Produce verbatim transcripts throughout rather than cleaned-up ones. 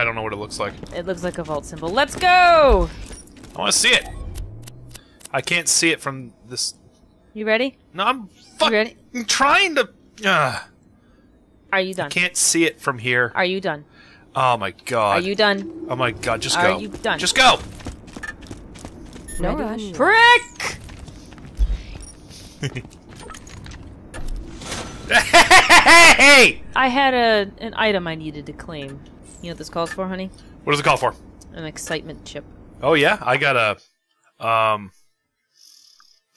I don't know what it looks like. It looks like a vault symbol. Let's go! I want to see it. I can't see it from this. You ready? No, I'm fucking trying to. Uh, Are you done? I can't see it from here. Are you done? Oh my god. Are you done? Oh my god, just go. Are you done? Just go! No rush. Prick! Hey! I had a an item I needed to claim. You know what this calls for, honey? What does it call for? An excitement chip. Oh yeah, I got a um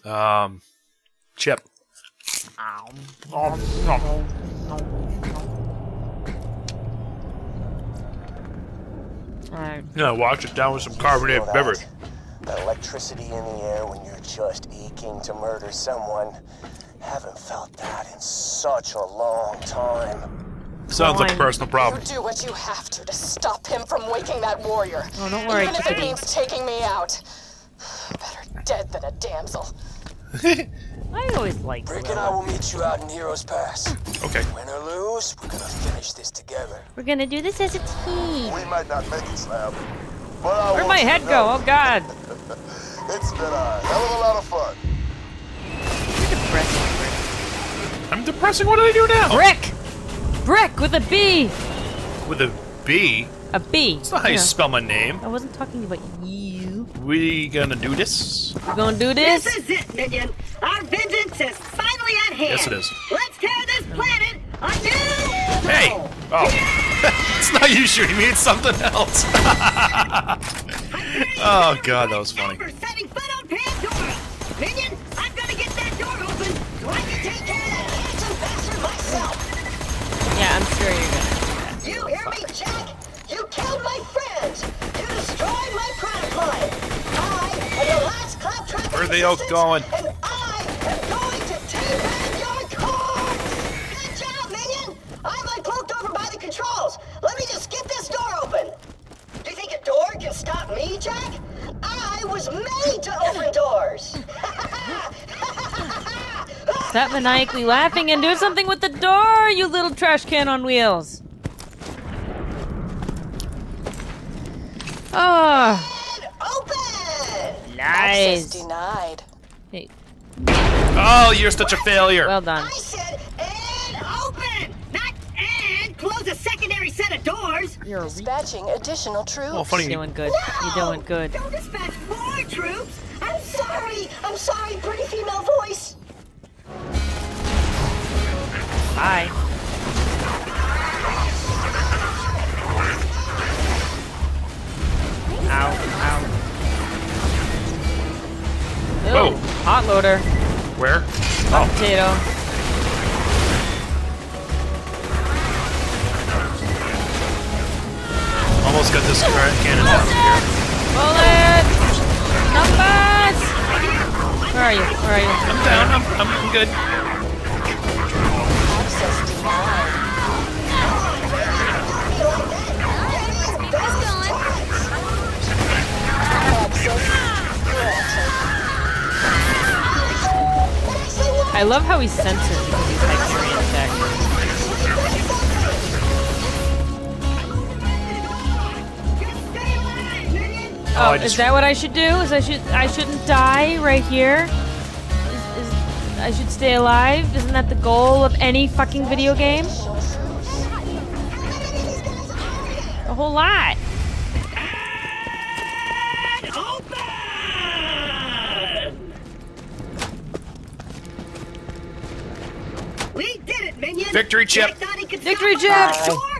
um chip. All right. No, wash it down with some carbonated beverage. The electricity in the air when you're just aching to murder someone. Haven't felt that in such a long time. Sounds like a personal problem. You do what you have to to stop him from waking that warrior. Oh, don't worry, even if it means taking me out. Better dead than a damsel. I always like. Rick and I will meet you out in Hero's Pass. Okay. Win or lose, we're gonna finish this together. We're gonna do this as a team. We might not make it, Slab. But I Where'd my head go? Know. Oh God. It's been a hell of a lot of fun. You're depressing. I'm depressing. What do I do now? Brick! Brick with a B! With a B? A B. That's not how you, you know. spell my name. I wasn't talking about you. We gonna do this? We're gonna do this? This is it, Minion. Our vengeance is finally at hand. Yes, it is. Let's tear this planet a new. Hey! Oh. Yeah! It's not you shooting me, it's something else. Oh, God, that was funny. Setting foot on Pandora. Minion, I'm gonna get that door open so I can take care of that. Yeah, I'm sure you're gonna. You hear me, Jack? You killed my friends! You destroyed my product line! I am the last Claptrap. Where are they all going? And I am going to take back your cards! Good job, Minion! I'm like cloaked over by the controls. Let me just get this door open. Do you think a door can stop me, Jack? I was made to open doors! Stop maniacally laughing and do something with the door, you little trash can on wheels. Oh. Open. Nice. Denied. Hey. Oh, you're such a failure. Well done. I said and open, not and close a secondary set of doors. You're dispatching additional troops. Oh, funny. You're doing good. No! You're doing good. Don't dispatch more troops. I'm sorry. I'm sorry, pretty female voice. Bye. Ow, ow. Whoa. Ooh, hot loader. Where? Hot oh. Potato. Almost got this current cannon out of here. Bullets! Numbers! Where are you? Where are you? I'm down. I'm, I'm good. I love how he's censored because he's like three in tech. Oh, is that what I should do? Is I should I shouldn't die right here? Is, is I should stay alive? Isn't that the goal of any fucking video game? A whole lot. Victory chip! Victory chip! I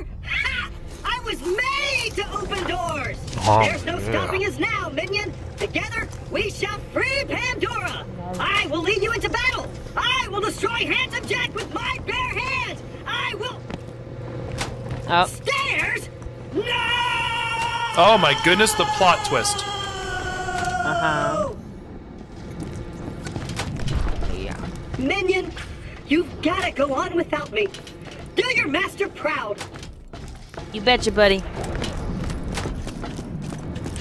was made to open doors! Oh, There's no yeah. stopping us now, Minion! Together, we shall free Pandora! I will lead you into battle! I will destroy Handsome Jack with my bare hands! I will... Oh. Stairs? No! Oh my goodness, the plot twist. Uh-huh. Yeah. Minion! You've gotta go on without me. Do your master proud. You betcha, buddy.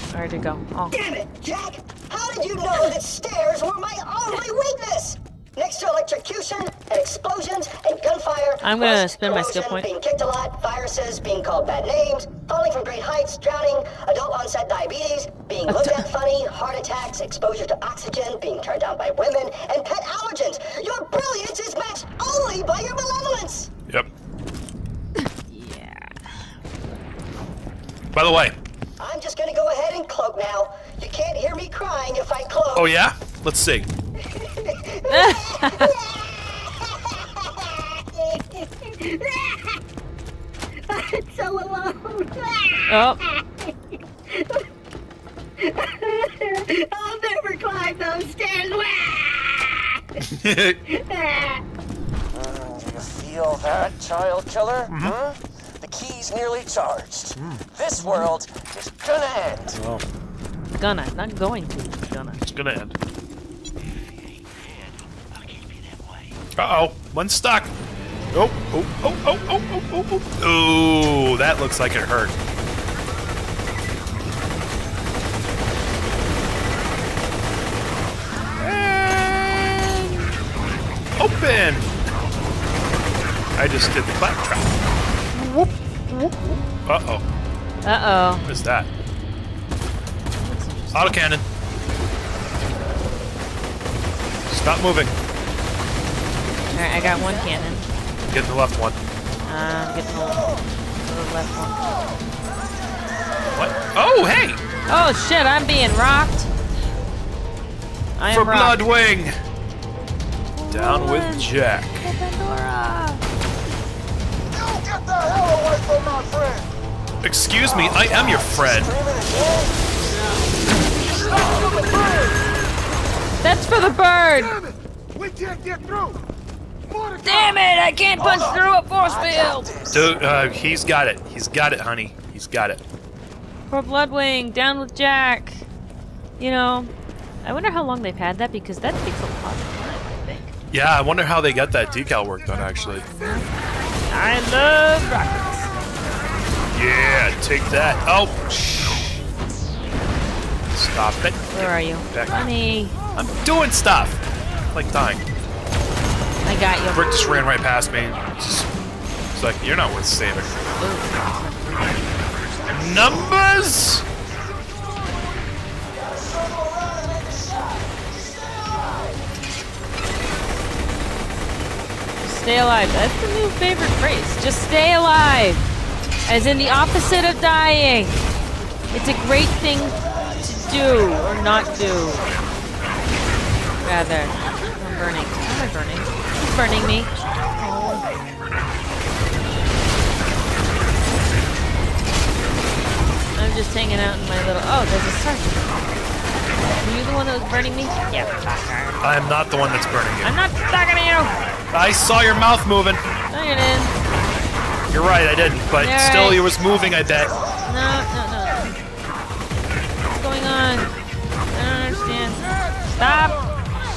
Where'd it go? Oh. Damn it, Jack! How did you know that stairs were my only weakness? Mixture electrocution and explosions and gunfire. I'm gonna spend my skill point. Being kicked a lot, viruses, being called bad names, falling from great heights, drowning, adult onset diabetes, being looked at funny, heart attacks, exposure to oxygen, being turned down by women, and pet allergens. Your brilliance is matched only by your malevolence. Yep. Yeah. By the way, I'm just gonna go ahead and cloak now. You can't hear me crying if I cloak. Oh yeah? Let's see. I'm so alone. Oh. I'll never climb those stairs. Mm, do you feel that, child killer? Mm-hmm. Huh? The key's nearly charged. Mm. This world is gonna end. Well. Gonna, not going to. It's gonna. It's gonna end. Uh-oh, one stuck. Oh, oh, oh, oh, oh, oh, oh, oh. Oh, that looks like it hurt. And open. I just did the claptrap. Uh-oh. Uh-oh. What is that? Autocannon. Stop moving. Alright, I got one cannon. Get the left one. Uh, get the, the left one. What? Oh, hey! Oh, shit, I'm being rocked. I am For rocked. Bloodwing! Down with Jack. Pandora. You get the hell away from my friend! Excuse me, I am your friend. That's for the bird! Damn it! We can't get through! Damn it! I can't punch oh, through a force field. Dude, uh, he's got it. He's got it, honey. He's got it. Poor Bloodwing, down with Jack. You know, I wonder how long they've had that because that takes a lot of time, I think. Yeah, I wonder how they got that decal work done actually. I love rockets. Yeah, take that. Oh, shh. Stop it. Where are you, honey? I'm doing stuff. Like dying. I got you. Brick just ran right past me. It's like, you're not worth saving. Ooh. Numbers! Stay alive. That's the new favorite phrase. Just stay alive. As in the opposite of dying. It's a great thing to do or not do. Rather. I'm burning. Am I burning? Burning me. Oh. I'm just hanging out in my little. Oh, there's a sergeant. Are you the one that was burning me? Yeah, fucker. I am not the one that's burning you. I'm not talking to you. I saw your mouth moving. No, you didn't. You're right, I didn't. But You're still, right. you was moving. I bet. No, no, no. What's going on? I don't understand. Stop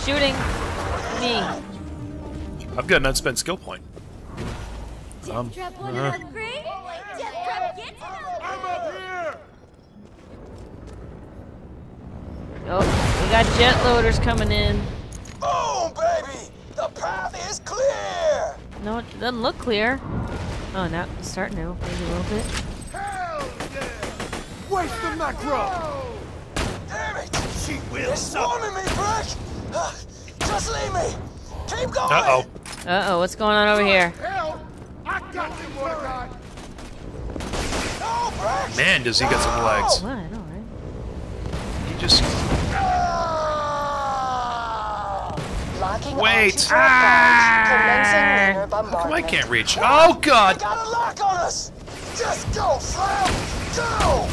shooting me. I've got an unspent skill point. Um, uh, oh, we got jet loaders coming in. Boom, baby! The path is clear! No, it doesn't look clear. Oh, now it's starting to maybe a little bit. Hell yeah! Waste the macro! Damn it! She will stop! It's warning me, Brick! Just leave me! Keep going! Uh oh. Uh oh, what's going on over here? Man, does he got some legs. What? I know, right? He just... Locking Wait! Ah! How come I can't reach? Oh, God! Got a lock on us. Just go, Slam! Go!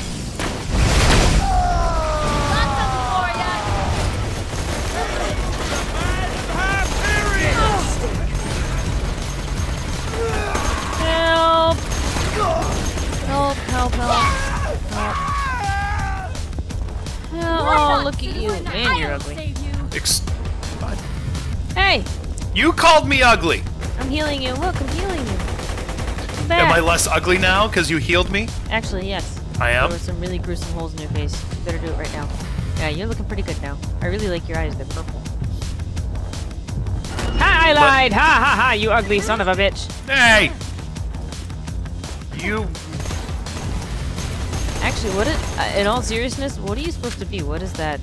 Help! Help, help, help. Help. Oh, look at you. Man, you're ugly. Ex God. Hey! You called me ugly! I'm healing you. Look, I'm healing you. Come back. Am I less ugly now because you healed me? Actually, yes. I am? There were some really gruesome holes in your face. You better do it right now. Yeah, you're looking pretty good now. I really like your eyes. They're purple. Ha, I lied! But... Ha ha ha, you ugly son of a bitch. Hey! You... Actually, what is... In all seriousness, what are you supposed to be? What is that?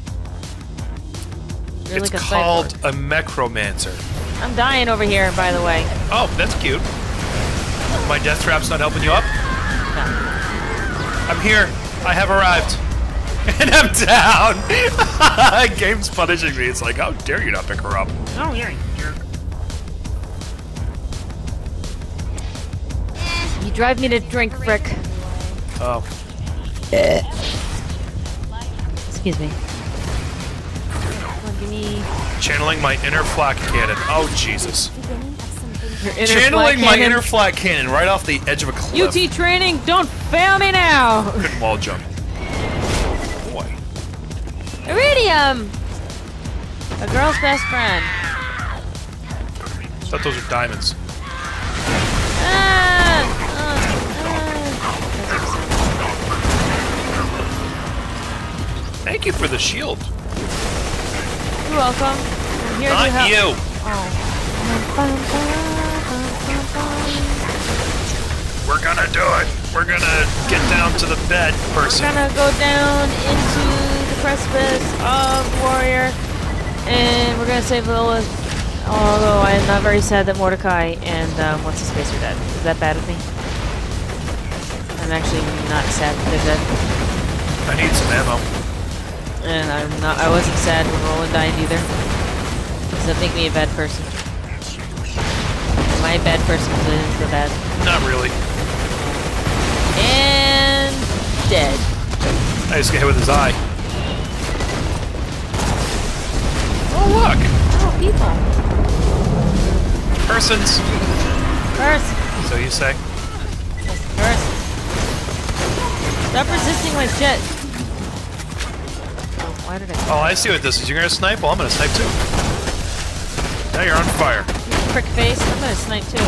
You're it's like a called cyborg. A necromancer. I'm dying over here, by the way. Oh, that's cute. My death trap's not helping you up? No. I'm here. I have arrived. And I'm down! Game's punishing me. It's like, how dare you not pick her up? Oh, yeah, you You drive me to drink, Rick. Oh. Eh. Excuse me. Channeling my inner flak cannon. Oh, Jesus. Inner Channeling my cannon. inner flak cannon right off the edge of a cliff. U T training, don't fail me now! Couldn't wall jump. Boy. Iridium! A girl's best friend. I thought those were diamonds. Ah, uh, uh. Thank you for the shield. You're welcome. I'm here Not to help. you. Oh. We're gonna do it. We're gonna get down to the bed person. We're gonna go down into the precipice of Warrior, and we're gonna save Lilith. Although I am not very sad that Mordecai and um, what's his face are dead. Is that bad of me? I'm actually not sad that they're dead. I need some ammo. And I'm not, I wasn't sad when Roland died either. Does that make me a bad person? Am I a bad person because I didn't feel bad? Not really. And... dead. I just got hit with his eye. Oh look! Oh, people. Persons. Persons. So you say? Persons. Stop resisting my jet. Why did I oh, I see what this is. You're gonna snipe? Well, I'm gonna snipe too. Now you're on fire. You prick face. I'm gonna snipe too.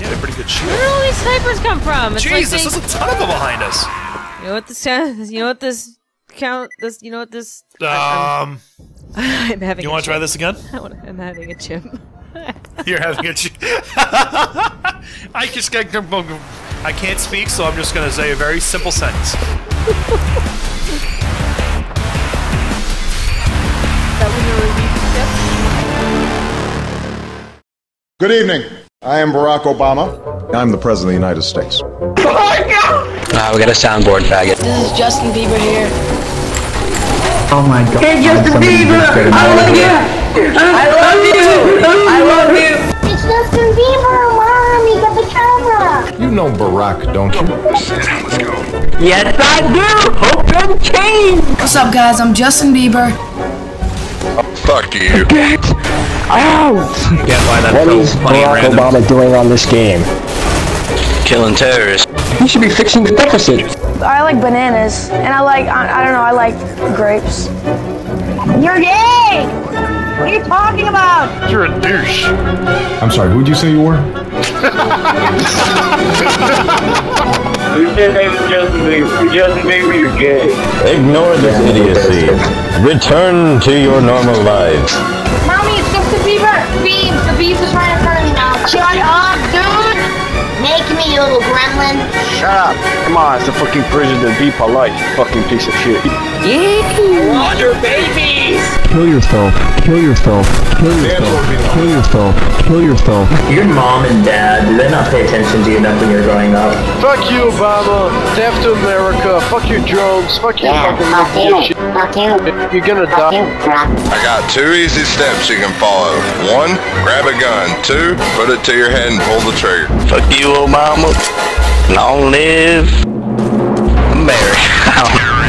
You had a pretty good shield. Where do all these snipers come from? It's Jesus, like they... there's a ton of them behind us. You know what this? You know what this? Count this. You know what this? Um. I'm, I'm having. You want to try this again? I wanna, I'm having a chimp. You're having a chimp. I just got. I can't speak, so I'm just going to say a very simple sentence. Good evening. I am Barack Obama. I'm the President of the United States. Oh my God! Uh, we got a soundboard, faggot. This is Justin Bieber here. Oh my God. Hey, Justin Bieber! I love you! I love you! I love you! It's Justin Bieber! You know Barack, don't you? Let's go. Yes, I do! Hope and change! What's up, guys? I'm Justin Bieber. Oh, fuck you. Get out! Get by that what is Barack Obama doing on this game? Killing terrorists. You should be fixing the deficit. I like bananas, and I like, I, I don't know, I like grapes. You're gay! What are you talking about? You're a douche. I'm sorry, who'd you say you were? Who said they were Justin Bieber? Justin Bieber, you're gay. Ignore this idiocy. Return to your normal lives. Mommy, it's Justin Bieber. Beebs, the beebs is right in front of me now. Shut up, dude! Make me, you little gremlin. Shut up. Come on, it's a fucking president. Be polite, you fucking piece of shit. Yeah. Water babies! Kill yourself. Kill yourself. Kill yourself. Kill yourself. Kill yourself. Your mom and dad, do they not pay attention to you enough when you're growing up? Fuck you, Obama. Death to America. Fuck your drones. Fuck your yeah, fucking fuck you. Shit. Fuck you. You're gonna fuck die. You. I got two easy steps you can follow. One, grab a gun. Two, put it to your head and pull the trigger. Fuck you, Obama. Long live America.